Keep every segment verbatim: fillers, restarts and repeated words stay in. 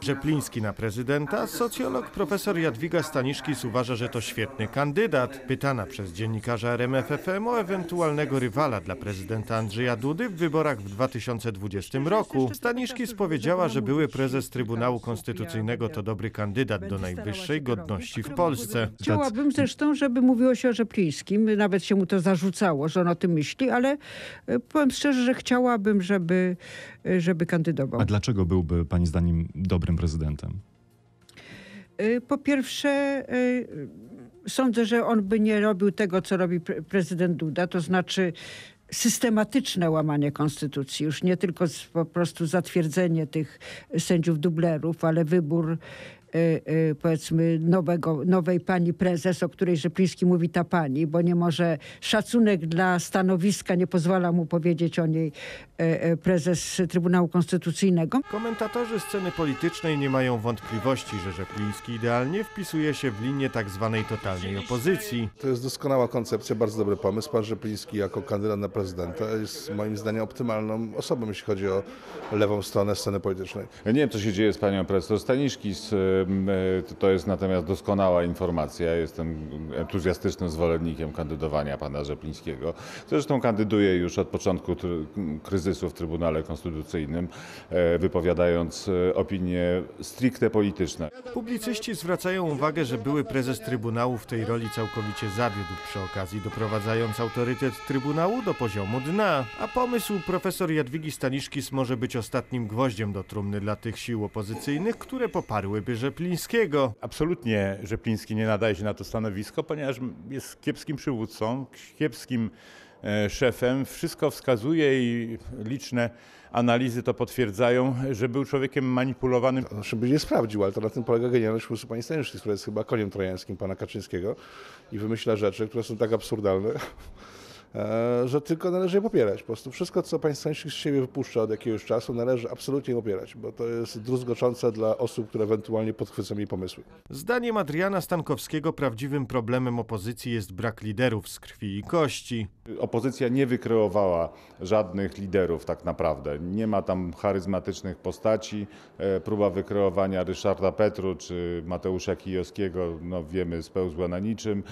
Rzepliński na prezydenta, socjolog profesor Jadwiga Staniszkis uważa, że to świetny kandydat. Pytana przez dziennikarza R M F F M o ewentualnego rywala dla prezydenta Andrzeja Dudy w wyborach w dwa tysiące dwudziestym roku, Staniszkis powiedziała, że były prezes Trybunału Konstytucyjnego to dobry kandydat do najwyższej godności w Polsce. Chciałabym zresztą, żeby mówiło się o Rzeplińskim. Nawet się mu to zarzucało, że on o tym myśli, ale powiem szczerze, że chciałabym, żeby, żeby kandydował. A dlaczego byłby pani zdaniem dobrym prezydentem? Po pierwsze, sądzę, że on by nie robił tego, co robi prezydent Duda, to znaczy systematyczne łamanie konstytucji. Już nie tylko po prostu zatwierdzenie tych sędziów dublerów, ale wybór powiedzmy nowego, nowej pani prezes, o której Rzepliński mówi ta pani, bo nie może, szacunek dla stanowiska nie pozwala mu powiedzieć o niej prezes Trybunału Konstytucyjnego. Komentatorzy sceny politycznej nie mają wątpliwości, że Rzepliński idealnie wpisuje się w linię tak zwanej totalnej opozycji. To jest doskonała koncepcja, bardzo dobry pomysł. Pan Rzepliński jako kandydat na prezydenta jest moim zdaniem optymalną osobą, jeśli chodzi o lewą stronę sceny politycznej. Ja nie wiem, co się dzieje z panią profesor Staniszkis. To jest natomiast doskonała informacja. Jestem entuzjastycznym zwolennikiem kandydowania pana Rzeplińskiego. Zresztą kandyduję już od początku kryzysu w Trybunale Konstytucyjnym, wypowiadając opinie stricte polityczne. Publicyści zwracają uwagę, że były prezes Trybunału w tej roli całkowicie zawiódł przy okazji, doprowadzając autorytet Trybunału do poziomu dna. A pomysł profesor Jadwigi Staniszkis może być ostatnim gwoździem do trumny dla tych sił opozycyjnych, które poparłyby Rzeplińskiego. Absolutnie Rzepliński nie nadaje się na to stanowisko, ponieważ jest kiepskim przywódcą, kiepskim szefem. Wszystko wskazuje i liczne analizy to potwierdzają, że był człowiekiem manipulowanym. To znaczy by nie sprawdził, ale to na tym polega genialność pomysłu pani Staniszkis, która jest chyba koniem trojańskim pana Kaczyńskiego i wymyśla rzeczy, które są tak absurdalne, że tylko należy je popierać. Po prostu wszystko, co pan Staniszkis z siebie wypuszcza od jakiegoś czasu, należy absolutnie popierać, bo to jest druzgoczące dla osób, które ewentualnie podchwycą jej pomysły. Zdaniem Adriana Stankowskiego prawdziwym problemem opozycji jest brak liderów z krwi i kości. Opozycja nie wykreowała żadnych liderów tak naprawdę. Nie ma tam charyzmatycznych postaci. Próba wykreowania Ryszarda Petru czy Mateusza Kijowskiego, no wiemy, spełzła na niczym.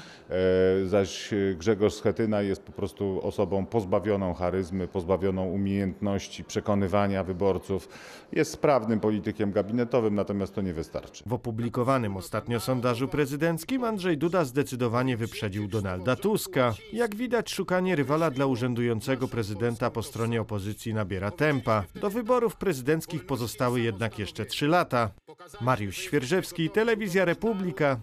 Zaś Grzegorz Schetyna jest po prostu osobą pozbawioną charyzmy, pozbawioną umiejętności przekonywania wyborców. Jest sprawnym politykiem gabinetowym, natomiast to nie wystarczy. W opublikowanym ostatnio sondażu prezydenckim Andrzej Duda zdecydowanie wyprzedził Donalda Tuska. Jak widać, szukanie rywala dla urzędującego prezydenta po stronie opozycji nabiera tempa. Do wyborów prezydenckich pozostały jednak jeszcze trzy lata. Mariusz Świerżewski, Telewizja Republika.